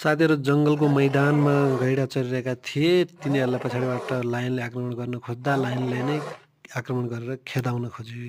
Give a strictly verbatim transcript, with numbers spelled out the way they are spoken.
साथीहरु जंगलको मैदानमा गैडा चरिरहेका थिए। तिनीहरूलाई पछाडिबाट लायनले आक्रमण गर्न खोज्दा लायनले नै आक्रमण गरेर खेदाउन खोज्यो।